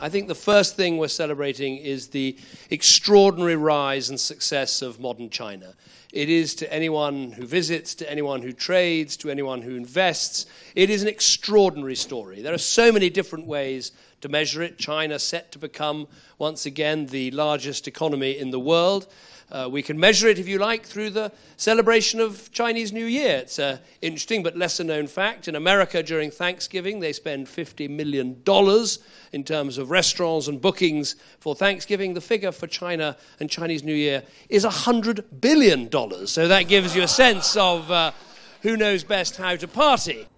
I think the first thing we're celebrating is the extraordinary rise and success of modern China. It is, to anyone who visits, to anyone who trades, to anyone who invests, it is an extraordinary story. There are so many different ways to measure it. China set to become, once again, the largest economy in the world. We can measure it, if you like, through the celebration of Chinese New Year. It's an interesting but lesser-known fact. In America, during Thanksgiving, they spend $50 million in terms of restaurants and bookings for Thanksgiving. The figure for China and Chinese New Year is $100 billion. So that gives you a sense of who knows best how to party.